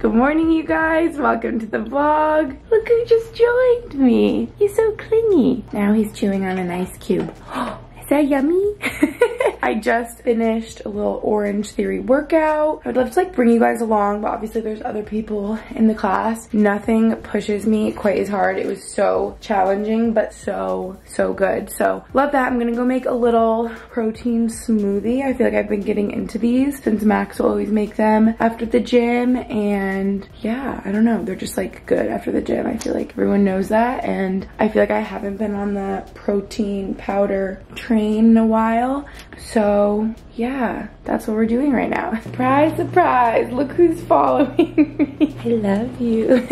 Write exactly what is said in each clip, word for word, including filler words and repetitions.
Good morning, you guys. Welcome to the vlog. Look who just joined me. He's so clingy. Now he's chewing on an ice cube. Is that yummy? I just finished a little Orange Theory workout. I would love to like bring you guys along, but obviously there's other people in the class. Nothing pushes me quite as hard. It was so challenging, but so, so good. So love that. I'm gonna go make a little protein smoothie. I feel like I've been getting into these since Max will always make them after the gym. And yeah, I don't know. They're just like good after the gym. I feel like everyone knows that. And I feel like I haven't been on the protein powder train in a while. So yeah, that's what we're doing right now. Surprise, surprise, look who's following me. I love you.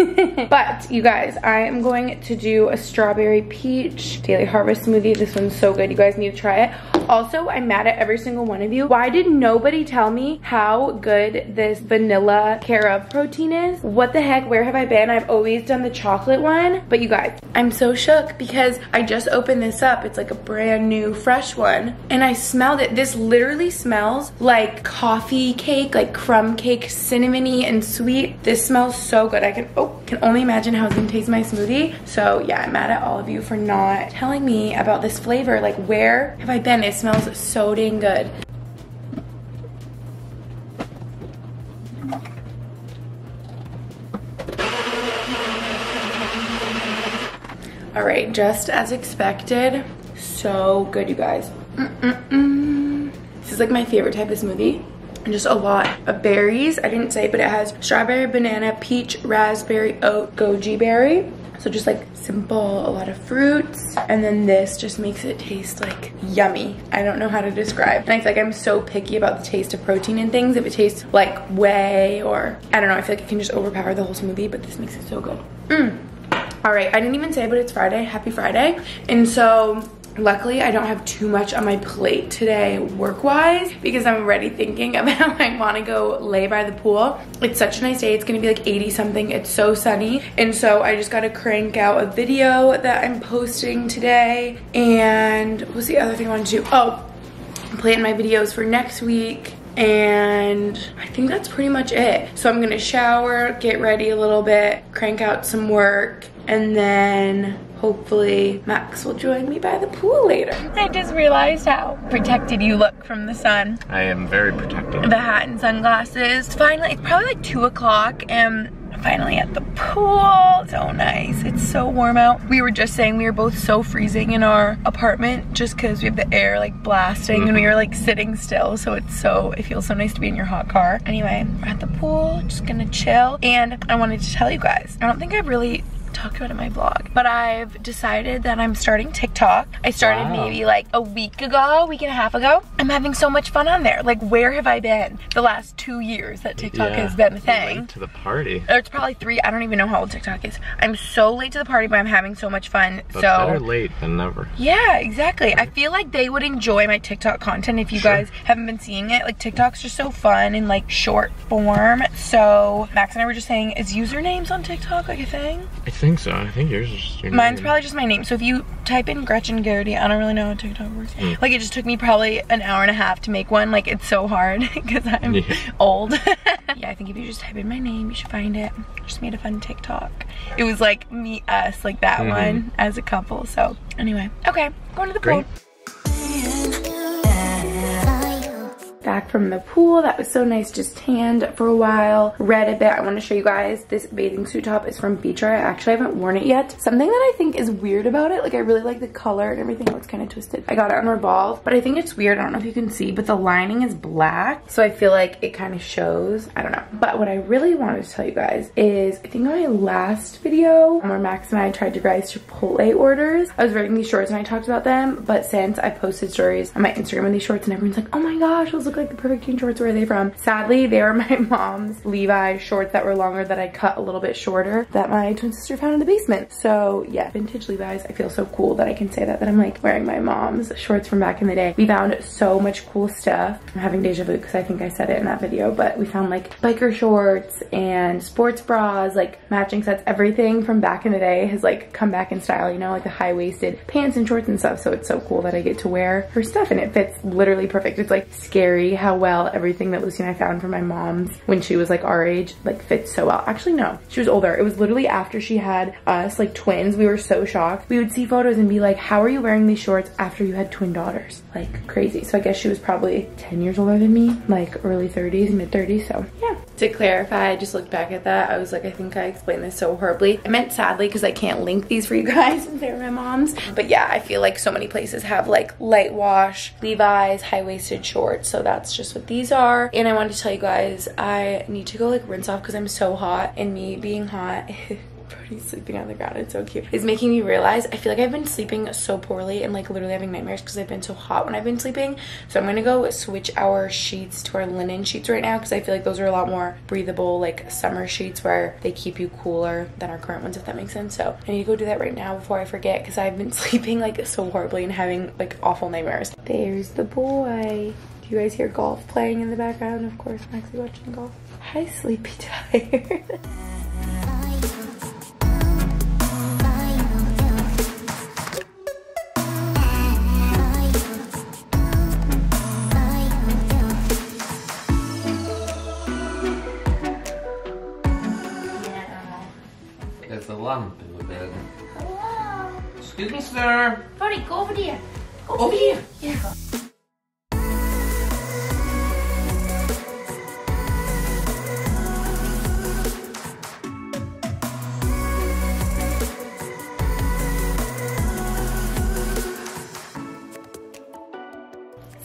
But you guys, I am going to do a strawberry peach Daily Harvest smoothie. This one's so good, you guys need to try it. Also, I'm mad at every single one of you. Why did nobody tell me how good this vanilla Care of protein is? What the heck, where have I been? I've always done the chocolate one. But you guys, I'm so shook because I just opened this up. It's like a brand new fresh one. And I smelled it. This literally smells like coffee cake, like crumb cake, cinnamony and sweet. This smells so good. I can oh can only imagine how it's gonna taste my smoothie. So yeah, I'm mad at all of you for not telling me about this flavor. Like, where have I been? It smells so dang good. All right, just as expected, so good, you guys. Mm-mm-mm. This is like my favorite type of smoothie. And just a lot of berries. I didn't say, but it has strawberry, banana, peach, raspberry, oat, goji berry. So just like simple, a lot of fruits. And then this just makes it taste like yummy. I don't know how to describe. And I feel like I'm so picky about the taste of protein and things. If it tastes like whey or, I don't know, I feel like it can just overpower the whole smoothie, but this makes it so good. Mm. All right, I didn't even say, but it's Friday. Happy Friday. And so, luckily, I don't have too much on my plate today work-wise because I'm already thinking about how I want to go lay by the pool. It's such a nice day. It's going to be like eighty something. It's so sunny. And so I just got to crank out a video that I'm posting today. And what's the other thing I want to do? Oh, plan my videos for next week. And I think that's pretty much it. So I'm going to shower, get ready a little bit, crank out some work, and then hopefully Max will join me by the pool later. I just realized how protected you look from the sun. I am very protected. The hat and sunglasses. Finally, it's probably like two o'clock and I'm finally at the pool. So nice, it's so warm out. We were just saying we were both so freezing in our apartment just cause we have the air like blasting mm-hmm. and we were like sitting still. So it's so, it feels so nice to be in your hot car. Anyway, we're at the pool, just gonna chill. And I wanted to tell you guys, I don't think I've really talked about it in my vlog, but I've decided that I'm starting TikTok. I started wow. maybe like a week ago, week and a half ago. I'm having so much fun on there. Like, where have I been the last two years that TikTok yeah, has been a thing? Late to the party. Or it's probably three. I don't even know how old TikTok is. I'm so late to the party, but I'm having so much fun. But so better late than never. Yeah, exactly. I feel like they would enjoy my TikTok content if you sure. guys haven't been seeing it. Like, TikTok's just so fun and like short form. So Max and I were just saying, is usernames on TikTok like a thing? It's I think so. I think yours is just your Mine's name. Probably just my name. So if you type in Gretchen Geraghty, I don't really know how TikTok works. Mm. Like, it just took me probably an hour and a half to make one. Like, it's so hard because I'm yeah. old. Yeah, I think if you just type in my name, you should find it. I just made a fun TikTok. It was like me, us, like that mm-hmm. one as a couple. So anyway, okay, going to the Great. pool. Back from the pool. That was so nice. Just tanned for a while. Read a bit. I want to show you guys. This bathing suit top is from Beach Riot. I actually haven't worn it yet. Something that I think is weird about it. Like, I really like the color and everything. Oh, it's kind of twisted. I got it on Revolve, but I think it's weird. I don't know if you can see, but the lining is black. So I feel like it kind of shows. I don't know. But what I really wanted to tell you guys is, I think on my last video where Max and I tried to guys Chipotle orders, I was wearing these shorts and I talked about them. But since I posted stories on my Instagram with these shorts and everyone's like, oh my gosh, those look like the perfect jean shorts. Where are they from? Sadly, they were my mom's Levi's shorts that were longer that I cut a little bit shorter that my twin sister found in the basement. So yeah, vintage Levi's. I feel so cool that I can say that, that I'm like wearing my mom's shorts from back in the day. We found so much cool stuff. I'm having deja vu because I think I said it in that video, but we found like biker shorts and sports bras, like matching sets. Everything from back in the day has like come back in style, you know, like the high-waisted pants and shorts and stuff. So it's so cool that I get to wear her stuff and it fits literally perfect. It's like scary how how well everything that Lucy and I found for my mom's when she was like our age like fits so well. Actually, no, she was older. It was literally after she had us, like twins. We were so shocked. We would see photos and be like, how are you wearing these shorts after you had twin daughters? Like crazy. So I guess she was probably ten years older than me, like early thirties, mid thirties. So yeah. To clarify, I just looked back at that. I was like, I think I explained this so horribly. I meant sadly because I can't link these for you guys since they're my mom's. But yeah, I feel like so many places have like light wash, Levi's, high-waisted shorts. So that's just what these are. And I wanted to tell you guys, I need to go like rinse off because I'm so hot, and me being hot Brody's sleeping on the ground, it's so cute. It's making me realize I feel like I've been sleeping so poorly and like literally having nightmares because I've been so hot when I've been sleeping. So I'm gonna go switch our sheets to our linen sheets right now because I feel like those are a lot more breathable, like summer sheets where they keep you cooler than our current ones, if that makes sense. So I need to go do that right now before I forget because I've been sleeping like so horribly and having like awful nightmares. There's the boy. Do you guys hear golf playing in the background? Of course, Max is watching golf. Hi, sleepy tired. Excuse me, sir. Brody, go over there. Go over, over here. here. Yeah.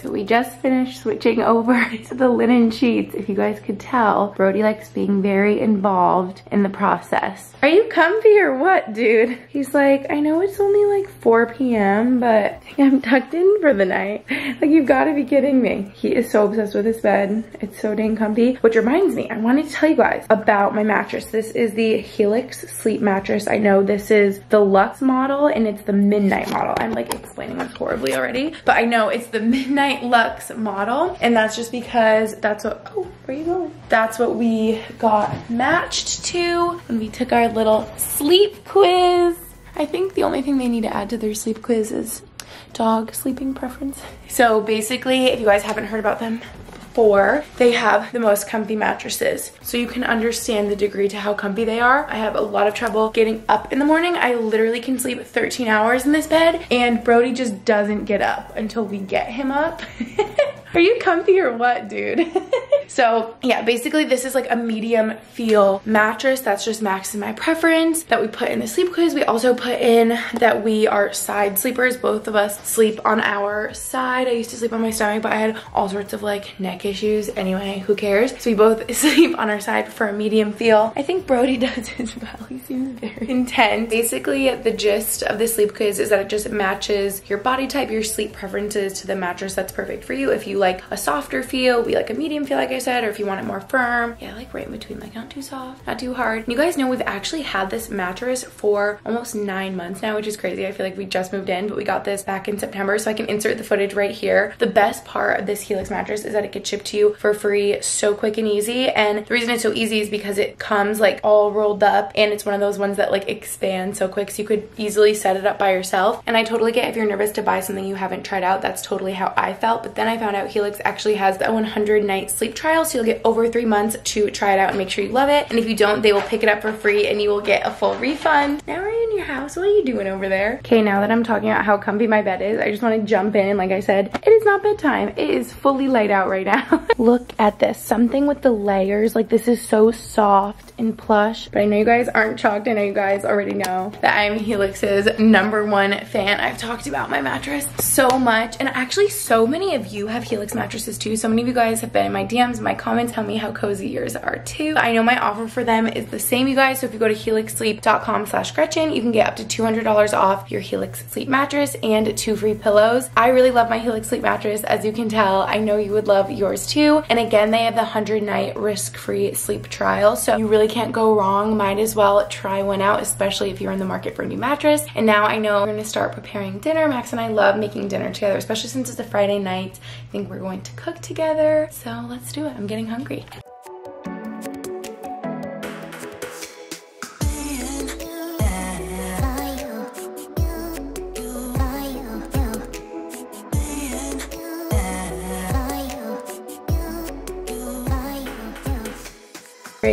So we just finished switching over to the linen sheets. If you guys could tell, Brody likes being very involved in the process. Are you comfy or what, dude? He's like, I know it's only like four P M, but I think I'm tucked in for the night. Like, you've got to be kidding me. He is so obsessed with his bed. It's so dang comfy. Which reminds me, I wanted to tell you guys about my mattress. This is the Helix Sleep mattress. I know this is the Luxe model and it's the Midnight model. I'm like explaining this horribly already, but I know it's the Midnight Luxe model, and that's just because that's what, oh, where are you going? That's what we got matched to when we took our little sleep quiz. I think the only thing they need to add to their sleep quiz is dog sleeping preference. So basically, if you guys haven't heard about them before, they have the most comfy mattresses. So you can understand the degree to how comfy they are. I have a lot of trouble getting up in the morning. I literally can sleep thirteen hours in this bed, and Brody just doesn't get up until we get him up. Are you comfy or what, dude? So yeah, basically this is like a medium feel mattress. That's just Max and my preference that we put in the sleep quiz. We also put in that we are side sleepers. Both of us sleep on our side. I used to sleep on my stomach, but I had all sorts of like neck issues. Anyway, who cares? So we both sleep on our side for a medium feel. I think Brody does as well. He seems very intense. Basically, the gist of the sleep quiz is that it just matches your body type, your sleep preferences to the mattress that's perfect for you. If you like a softer feel, we like a medium feel, like I said, or if you want it more firm. Yeah, like right in between, like not too soft, not too hard. And you guys know we've actually had this mattress for almost nine months now, which is crazy. I feel like we just moved in, but we got this back in September, so I can insert the footage right here. The best part of this Helix mattress is that it gets shipped to you for free so quick and easy, and the reason it's so easy is because it comes like all rolled up, and it's one of those ones that like expands so quick, so you could easily set it up by yourself. And I totally get if you're nervous to buy something you haven't tried out. That's totally how I felt, but then I found out Helix actually has that one hundred night sleep trial, so you'll get over three months to try it out and make sure you love it. And if you don't, they will pick it up for free and you will get a full refund. Now we're in your house. What are you doing over there? Okay, now that I'm talking about how comfy my bed is, I just want to jump in. Like I said, it is not bedtime. It is fully light out right now. Look at this. Something with the layers. Like, this is so soft and plush. But I know you guys aren't shocked. I know you guys already know that I'm Helix's number one fan. I've talked about my mattress so much, and actually so many of you have Helix mattresses too. So many of you guys have been in my D Ms, my comments, tell me how cozy yours are too. I know my offer for them is the same, you guys. So if you go to helix sleep dot com slash Gretchen, you can get up to two hundred dollars off your Helix Sleep mattress and two free pillows. I really love my Helix Sleep mattress, as you can tell. I know you would love yours too. And again, they have the one hundred night risk-free sleep trial, so you really can't go wrong. Might as well try one out, especially if you're in the market for a new mattress. And now I know we're gonna start preparing dinner. Max and I love making dinner together, especially since it's a Friday night. I think we're going to cook together, so let's do it. I'm getting hungry.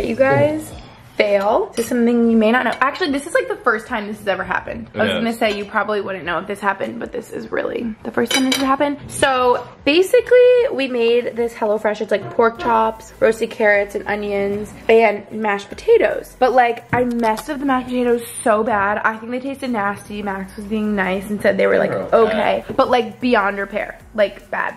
right, you guys. Fail to something you may not know. Actually, this is like the first time this has ever happened. I was yes. gonna say you probably wouldn't know if this happened, but this is really the first time this has happened. So basically we made this HelloFresh. It's like pork chops, roasted carrots and onions, and mashed potatoes. But like I messed up the mashed potatoes so bad. I think they tasted nasty. Max was being nice and said they were like okay, but like beyond repair, like bad.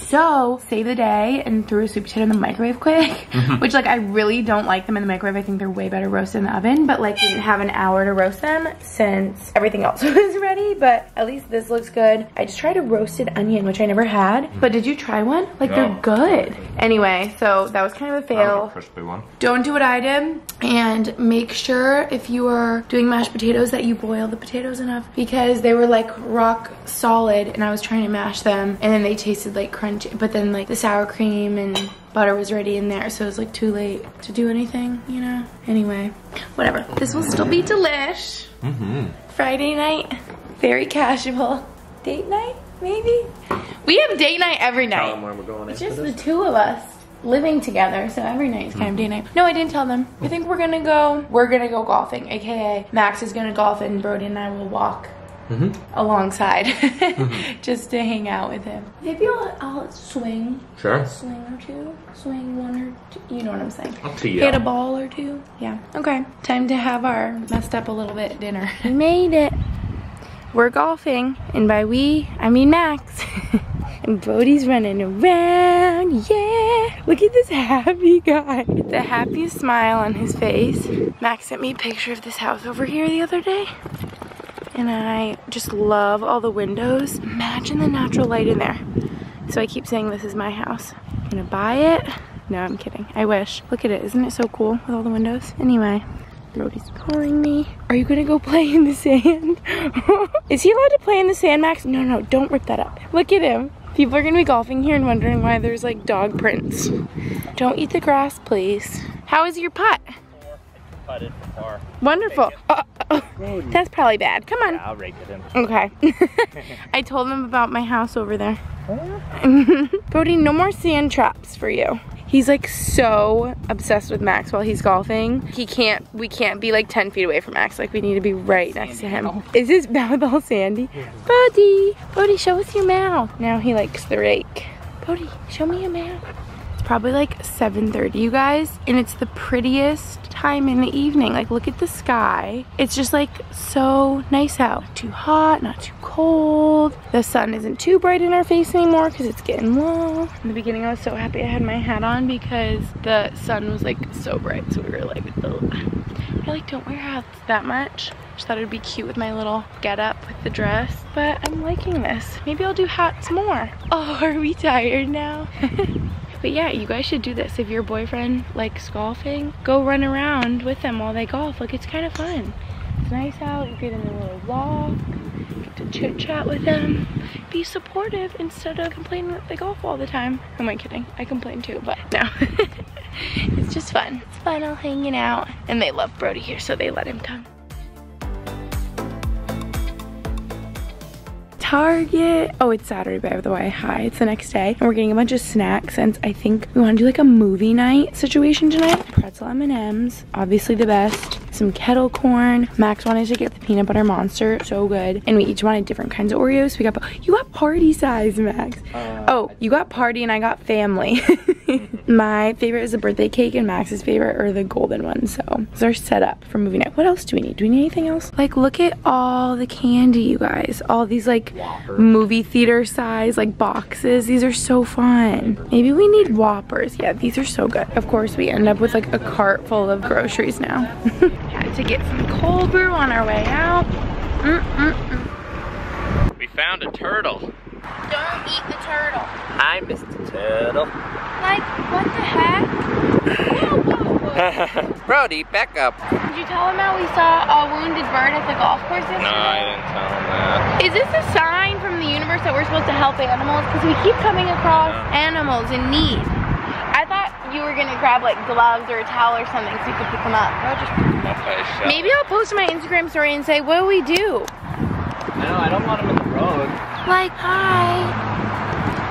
So, save the day and threw a sweet potato in the microwave quick, which like I really don't like them in the microwave. I think they're way better roasted in the oven, but like we didn't have an hour to roast them since everything else was ready, but at least this looks good. I just tried a roasted onion, which I never had, but did you try one? Like no. They're good. Anyway, so that was kind of a fail. A crispy one. Don't do what I did, and make sure if you are doing mashed potatoes that you boil the potatoes enough, because they were like rock solid and I was trying to mash them and then they tasted like crunchy. But then like the sour cream and butter was already in there, so it was like too late to do anything, you know? Anyway, whatever. This will still be delish. Mm-hmm. Friday night, very casual. Date night, maybe? We have date night every night. Tell them where we're going it's just this. The two of us living together, so every night is kind of day night. No, I didn't tell them. I think we're gonna go, we're gonna go golfing, A K A Max is gonna golf and Brody and I will walk. Mm-hmm. Alongside, mm-hmm. just to hang out with him. Maybe I'll, I'll swing. Sure. Swing or two. Swing one or two. You know what I'm saying. I'll tee Hit up. a ball or two. Yeah. Okay. Time to have our messed up a little bit dinner. We made it. We're golfing, and by we, I mean Max. And Brody's running around, yeah. Look at this happy guy. The happiest smile on his face. Max sent me a picture of this house over here the other day. And I just love all the windows. Imagine the natural light in there. So I keep saying this is my house. I'm gonna buy it. No, I'm kidding. I wish. Look at it. Isn't it so cool with all the windows? Anyway, Brody's calling me. Are you gonna go play in the sand? Is he allowed to play in the sand, Max? No, no, don't rip that up. Look at him. People are gonna be golfing here and wondering why there's like dog prints. Don't eat the grass, please. How is your putt? Putted for par. Wonderful. Uh, uh, uh, that's probably bad. Come on. Yeah, I'll rake it in. Okay. I told them about my house over there. Brody, no more sand traps for you. He's like so obsessed with Max while he's golfing. He can't, we can't be like ten feet away from Max. Like we need to be right next to him. Is his mouth all sandy? Brody, Brody, show us your mouth. Now he likes the rake. Brody, show me your mouth. Probably like seven thirty, you guys, and it's the prettiest time in the evening. Like look at the sky. It's just like so nice out. Not too hot, not too cold. The sun isn't too bright in our face anymore because it's getting low. In the beginning I was so happy I had my hat on because the sun was like so bright, so we were like, ugh. I like don't wear hats that much. Just thought it would be cute with my little get up with the dress, but I'm liking this. Maybe I'll do hats more. Oh, are we tired now? But yeah, you guys should do this. If your boyfriend likes golfing, go run around with them while they golf. Like, it's kind of fun. It's nice out. You get in a little walk. Get to chit-chat with them. Be supportive instead of complaining that they golf all the time. Who am I kidding? I complain too, but no. It's just fun. It's fun all hanging out. And they love Brody here, so they let him come. Target. Oh, it's Saturday, by the way. Hi, it's the next day. And we're getting a bunch of snacks since I think we want to do like a movie night situation tonight. Pretzel M and M's, obviously the best. Some kettle corn. Max wanted to get the peanut butter monster. So good. And we each wanted different kinds of Oreos. We got, you got party size, Max. Uh, oh, you got party and I got family. My favorite is the birthday cake and Max's favorite are the golden ones. So it's our setup for movie night. What else do we need? Do we need anything else? Like look at all the candy, you guys. All these like Whopper. Movie theater size like boxes. These are so fun. Maybe we need Whoppers. Yeah, these are so good. Of course, we end up with like a cart full of groceries now. Had to get some cold brew on our way out. Mm-mm-mm. We found a turtle. Don't eat the turtle. Hi, Mister Turtle. Like, what the heck? No, Brody, back up. Did you tell him how we saw a wounded bird at the golf course yesterday? No, I didn't tell him that. Is this a sign from the universe that we're supposed to help animals? Because we keep coming across animals in need. I thought you were gonna grab like gloves or a towel or something so you could pick them up. I'll just pick them up by a shot. Maybe I'll post my Instagram story and say, what do we do? No, I don't want them in the road. Like, hi.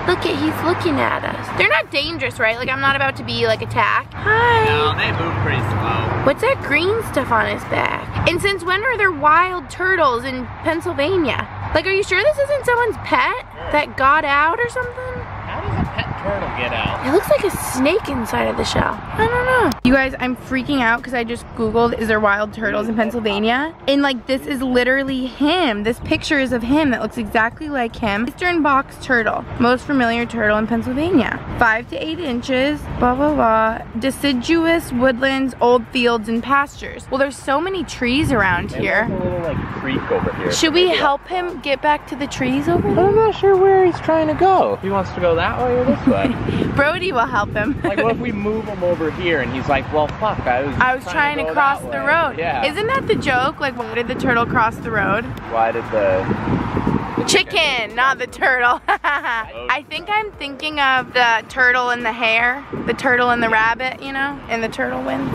Look at, he's looking at us. They're not dangerous, right? Like, I'm not about to be, like, attacked. Hi. No, they move pretty slow. What's that green stuff on his back? And since when are there wild turtles in Pennsylvania? Like, are you sure this isn't someone's pet that got out or something? How does a pet turtle get out? It looks like a snake inside of the shell. I don't know. You guys, I'm freaking out because I just Googled, is there wild turtles in Pennsylvania? And like, this is literally him. This picture is of him that looks exactly like him. Eastern box turtle, most familiar turtle in Pennsylvania. Five to eight inches, blah, blah, blah. Deciduous woodlands, old fields, and pastures. Well, there's so many trees around it here. There's a little like creek over here. Should we help him get back to the trees over there? I'm not sure where he's trying to go. He wants to go that that way or this way. Brody will help him. Like, what if we move him over here and he's like, well, fuck, I was, I was trying, trying to, to cross the road. Yeah. Isn't that the joke? Like, why did the turtle cross the road? Why did the... Chicken, not the turtle. I think I'm thinking of the turtle and the hare, the turtle and the rabbit, you know, and the turtle wins.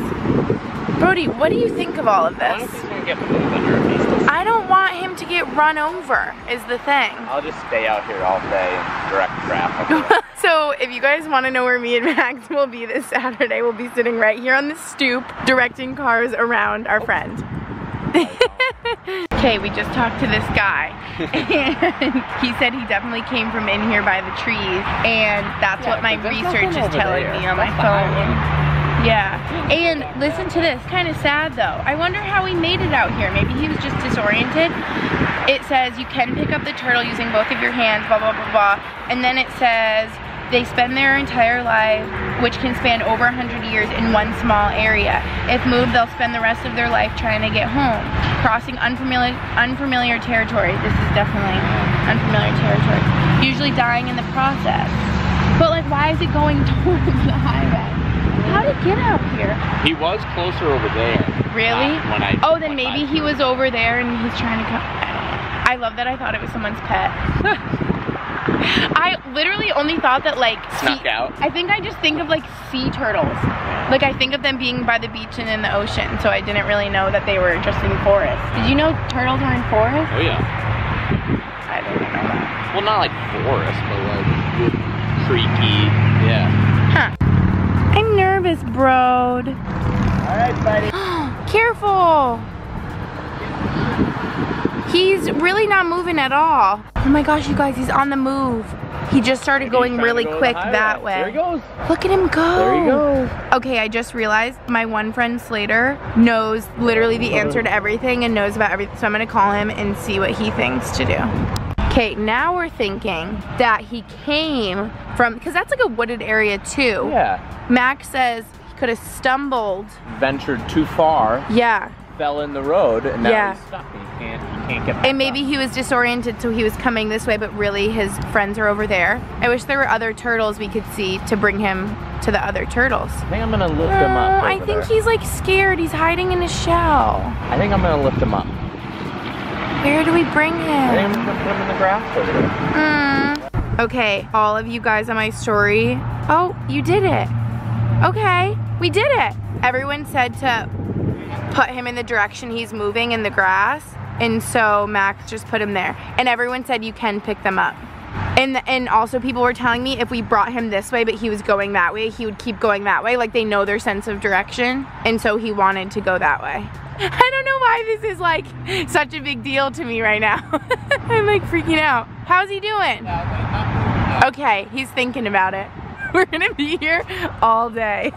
Brody, what do you think of all of this? I don't want him to get run over, is the thing. I'll just stay out here all day and direct traffic. So if you guys want to know where me and Max will be this Saturday, we'll be sitting right here on the stoop directing cars around our friend. Okay, we just talked to this guy and he said he definitely came from in here by the trees, and that's yeah, what my research is telling there. me on that's my phone. Yeah, and listen to this, kind of sad though. I wonder how he made it out here. Maybe he was just disoriented. It says you can pick up the turtle using both of your hands, blah, blah, blah, blah. And then it says they spend their entire life, which can span over one hundred years, in one small area. If moved, they'll spend the rest of their life trying to get home. Crossing unfamiliar, unfamiliar territory. This is definitely unfamiliar territory. Usually dying in the process. But like, why is it going towards the highway? How did he get out here? He was closer over there. Really? Uh, when I, oh, then maybe he was over there and he's trying to come. I love that I thought it was someone's pet. I literally only thought that like... Snuck out. I think I just think of like sea turtles. Like, I think of them being by the beach and in the ocean, so I didn't really know that they were just in forests. Did you know turtles are in forests? Oh, yeah. I didn't know that. Well, not like forest, but like creaky, yeah. Huh. I'm nervous, Brode. Alright, buddy. Careful! He's really not moving at all. Oh my gosh, you guys, he's on the move. He just started going really go quick that way. There he goes. Look at him go. There he goes. Okay, I just realized my one friend, Slater, knows literally the answer to everything and knows about everything. So I'm going to call him and see what he thinks to do. Okay, now we're thinking that he came from, because that's like a wooded area too. Yeah. Max says he could have stumbled. Ventured too far. Yeah. Fell in the road and now yeah. he's stuck. He can't, he can't get back. And maybe up. he was disoriented, so he was coming this way, but really his friends are over there. I wish there were other turtles we could see to bring him to the other turtles. I think I'm gonna lift uh, him up. I think there. he's like scared. He's hiding in his shell. I think I'm gonna lift him up. Where do we bring him? I think I'm gonna put him in the grass over there. Mm. Okay, all of you guys on my story. Oh, you did it. Okay, we did it. Everyone said to put him in the direction he's moving in the grass. And so Max just put him there. And everyone said you can pick them up. And, and also people were telling me if we brought him this way but he was going that way, he would keep going that way. Like, they know their sense of direction. And so he wanted to go that way. I don't know why this is like such a big deal to me right now. I'm like freaking out. How's he doing? Okay, he's thinking about it. We're gonna be here all day.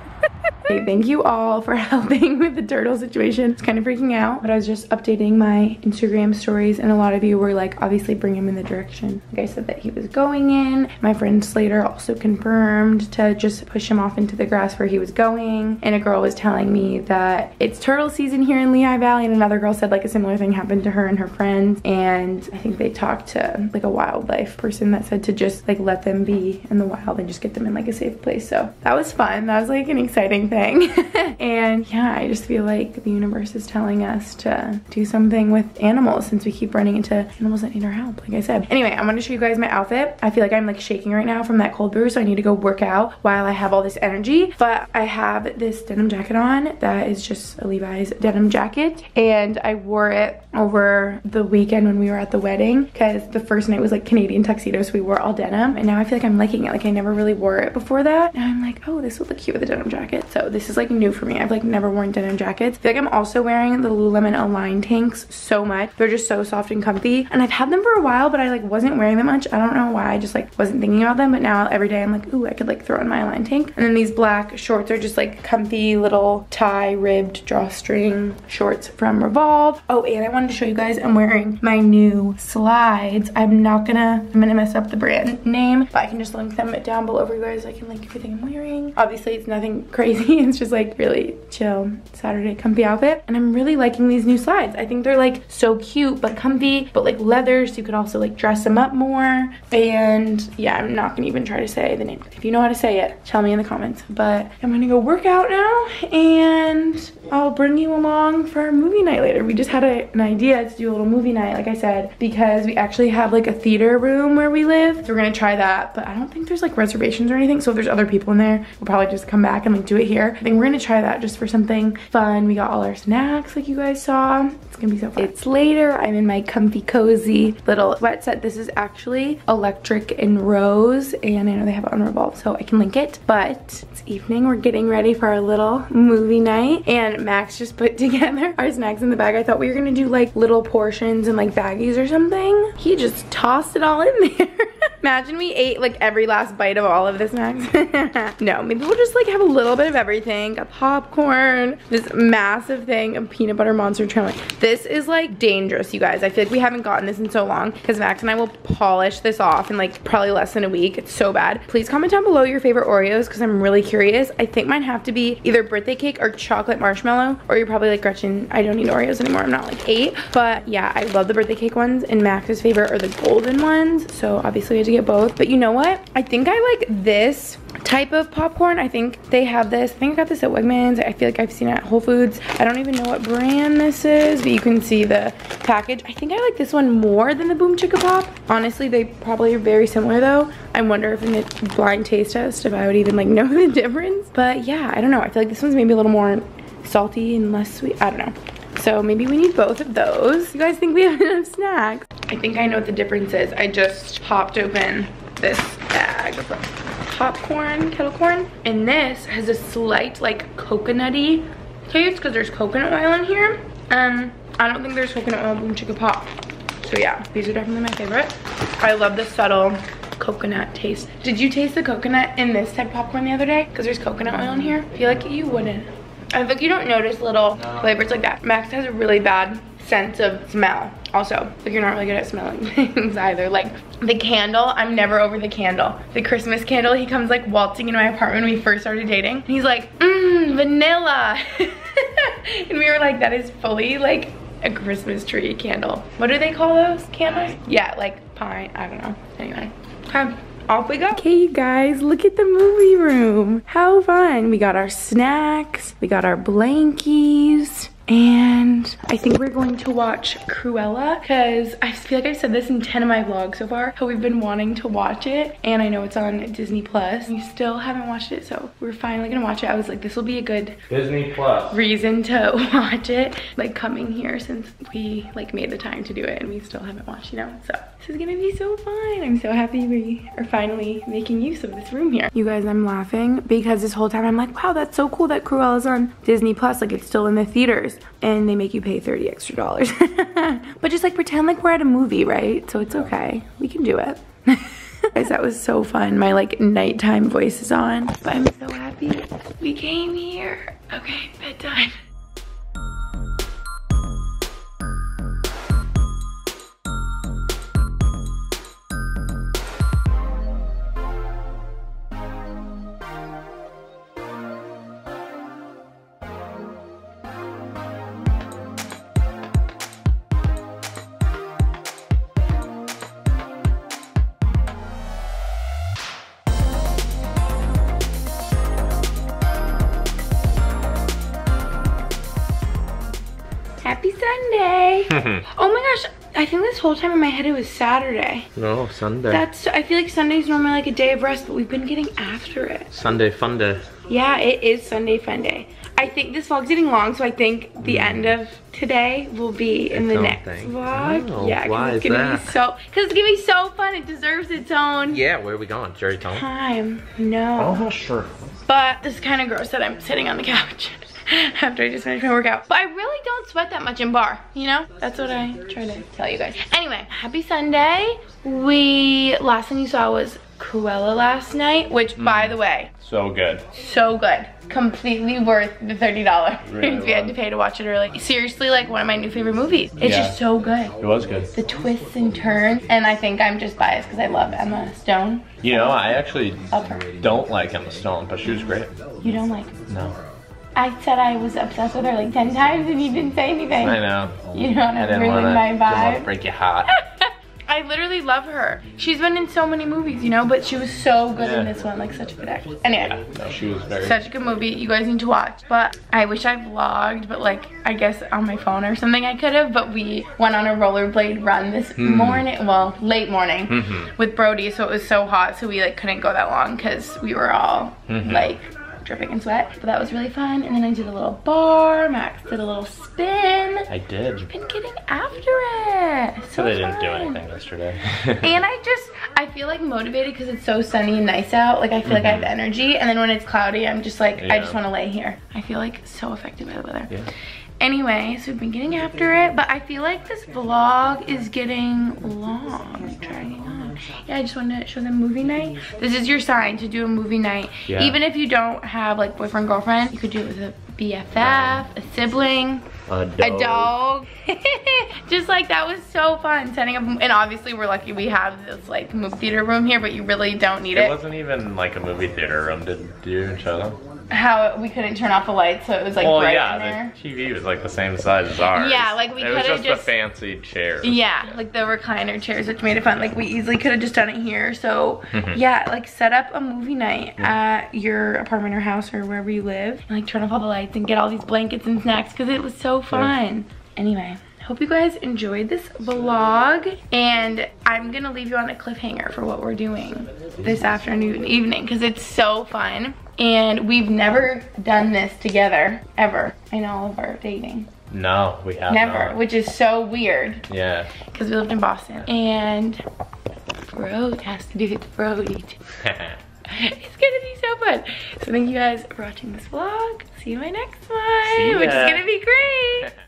Hey, thank you all for helping with the turtle situation. It's kind of freaking out, but I was just updating my Instagram stories and a lot of you were like, obviously bring him in the direction. Like, I said that he was going in. My friend Slater also confirmed to just push him off into the grass where he was going. And a girl was telling me that it's turtle season here in Lehigh Valley, and another girl said like a similar thing happened to her and her friends. And I think they talked to like a wildlife person that said to just like let them be in the wild and just get them in like a safe place. So that was fun. That was like an exciting thing thing. And yeah, I just feel like the universe is telling us to do something with animals since we keep running into animals that need our help, like I said. Anyway, I'm gonna show you guys my outfit. I feel like I'm like shaking right now from that cold brew, so I need to go work out while I have all this energy. But I have this denim jacket on that is just a Levi's denim jacket, and I wore it over the weekend when we were at the wedding because the first night was like Canadian tuxedos, so we wore all denim, and now I feel like I'm liking it. Like I never really wore it before that. Now I'm like, oh, this would look cute with a denim jacket. So this is like new for me. I've like never worn denim jackets. I feel like I'm also wearing the Lululemon Align tanks so much. They're just so soft and comfy, and I've had them for a while, but I like wasn't wearing them much. I don't know why, I just like wasn't thinking about them, but now every day I'm like, ooh, I could like throw on my Align tank. And then these black shorts are just like comfy little tie ribbed drawstring shorts from Revolve. Oh, and I wanted to show you guys I'm wearing my new slides. I'm not gonna, I'm gonna mess up the brand name, but I can just link them down below for you guys. I can link everything I'm wearing. Obviously it's nothing crazy, it's just like really chill Saturday comfy outfit, and I'm really liking these new slides. I think they're like so cute but comfy, but like leather, so you could also like dress them up more. And yeah, I'm not gonna even try to say the name. If you know how to say it, tell me in the comments. But I'm gonna go work out now, and I'll bring you along for our movie night later. We just had a, an idea to do a little movie night, like I said, because we actually have like a theater room where we live, so we're gonna try that. But I don't think there's like reservations or anything, so if there's other people in there, we'll probably just come back and like do it here. I think we're gonna try that just for something fun. We got all our snacks like you guys saw. It's gonna be so fun. It's later. I'm in my comfy cozy little sweatset. This is actually Electric and Rose, and I know they have it on Revolve, so I can link it. But it's evening, we're getting ready for our little movie night, and Max just put together our snacks in the bag. I thought we were gonna do like little portions and like baggies or something. He just tossed it all in there. Imagine we ate like every last bite of all of the snacks. No, maybe we'll just like have a little bit of everything. Got popcorn, this massive thing of peanut butter monster challenge. This is like dangerous, you guys. I feel like we haven't gotten this in so long because Max and I will polish this off in like probably less than a week. It's so bad. Please comment down below your favorite Oreos because I'm really curious. I think mine have to be either birthday cake or chocolate marshmallow, or you're probably like, Gretchen, I don't eat Oreos anymore. I'm not like eight. But yeah, I love the birthday cake ones, and Max's favorite are the golden ones. So obviously we have to get both. But you know what? I think I like this type of popcorn. I think they have this. I think I got this at Wegmans. I feel like I've seen it at Whole Foods. I don't even know what brand this is, but you can see the package. I think I like this one more than the Boom Chicka Pop. Honestly, they probably are very similar though. I wonder if in the blind taste test if I would even like know the difference. But yeah, I don't know. I feel like this one's maybe a little more salty and less sweet. I don't know. So maybe we need both of those. You guys think we have enough snacks? I think I know what the difference is. I just popped open this bag of popcorn, kettle corn, and this has a slight like coconutty taste because there's coconut oil in here. Um, I don't think there's coconut oil in Boom Chicka Pop. So yeah, these are definitely my favorite. I love the subtle coconut taste. Did you taste the coconut in this type of popcorn the other day? Because there's coconut oil in here. I feel like you wouldn't. I feel like you don't notice little no. flavors like that. Max has a really bad sense of smell. Also, like, you're not really good at smelling things either. Like the candle, I'm never over the candle. The Christmas candle, he comes like waltzing into my apartment when we first started dating. And he's like, mmm, vanilla. And we were like, that is fully like a Christmas tree candle. What do they call those candles? Yeah, like pine, I don't know. Anyway, okay. Off we go. Okay, you guys, look at the movie room. How fun. We got our snacks, we got our blankies, and I think we're going to watch Cruella because I feel like I've said this in ten of my vlogs so far, how we've been wanting to watch it, and I know it's on Disney Plus. We still haven't watched it, so we're finally gonna watch it. I was like, this will be a good Disney Plus reason to watch it, like coming here since we like made the time to do it and we still haven't watched, you know. So this is gonna be so fun. I'm so happy we are finally making use of this room here. You guys, I'm laughing because this whole time I'm like, wow, that's so cool that Cruella's on Disney Plus, like it's still in the theaters. And they make you pay thirty extra dollars. But just like pretend like we're at a movie, right? So it's okay, we can do it. Guys, that was so fun. My like nighttime voice is on, but I'm so happy we came here. Okay, bedtime. Sunday. Oh my gosh, I think this whole time in my head it was Saturday. No, Sunday. That's, I feel like Sunday's normally like a day of rest, but we've been getting after it. Sunday fun day. Yeah, it is Sunday fun day. I think this vlog's getting long, so I think the mm. end of today will be in the next think. vlog. Oh, yeah, because it's gonna that? be so because it's gonna be so fun. It deserves its own. Yeah, where are we going? Jerry Tom? Time. No. Oh sure. But this is kind of gross that I'm sitting on the couch after I just finished my workout. But I really don't sweat that much in bar, you know? That's what I try to tell you guys. Anyway, happy Sunday. We, last thing you saw was Cruella last night, which mm. by the way. So good. So good. Completely worth the thirty dollars really we had to pay to watch it early. Seriously, like one of my new favorite movies. It's yeah. just so good. It was good. The twists and turns. And I think I'm just biased because I love Emma Stone. You know, I actually don't like Emma Stone, but she was great. You don't like her? No. I said I was obsessed with her like ten times and you didn't say anything. I know. You don't have to ruin my vibe. I didn't want to break your heart. I literally love her. She's been in so many movies, you know, but she was so good yeah. in this one, like such a good actress. Anyway, yeah, no, she was very such a good movie. You guys need to watch. But I wish I vlogged, but like I guess on my phone or something I could have. But we went on a rollerblade run this mm. morning, well, late morning mm-hmm. with Brody, so it was so hot, so we like couldn't go that long because we were all mm-hmm. like dripping in sweat, but that was really fun. And then I did a little bar, Max did a little spin. I did. You've been getting after it. So they didn't do anything yesterday. And I just, I feel like motivated because it's so sunny and nice out. Like I feel mm-hmm. like I have energy. And then when it's cloudy, I'm just like, yeah. I just want to lay here. I feel like so affected by the weather. Yeah. Anyway, so we've been getting after it, but I feel like this vlog is getting long. Like dragging on. Yeah, I just wanted to show them movie night. This is your sign to do a movie night. Yeah. Even if you don't have like boyfriend, girlfriend, you could do it with a B F F, a sibling, a dog. A dog. Just like that was so fun setting up, and obviously we're lucky we have this like movie theater room here, but you really don't need it. It wasn't even like a movie theater room, did you, Chella? How we couldn't turn off the lights, so it was like well, bright yeah, in there. The T V was like the same size as ours. Yeah, like we could have just. It was just the fancy chairs. Yeah, yeah, like the recliner chairs, which made it fun. Like we easily could have just done it here. So mm-hmm. yeah, like set up a movie night yeah. at your apartment or house or wherever you live, and like turn off all the lights and get all these blankets and snacks because it was so fun. Yeah. Anyway. Hope you guys enjoyed this vlog, and I'm gonna leave you on a cliffhanger for what we're doing this afternoon, evening, because it's so fun, and we've never done this together, ever, in all of our dating. No, we have never, not. Which is so weird. Yeah. Because we lived in Boston, and Brody has to do it with Brody. It's gonna be so fun. So thank you guys for watching this vlog. See you in my next one, which is gonna be great.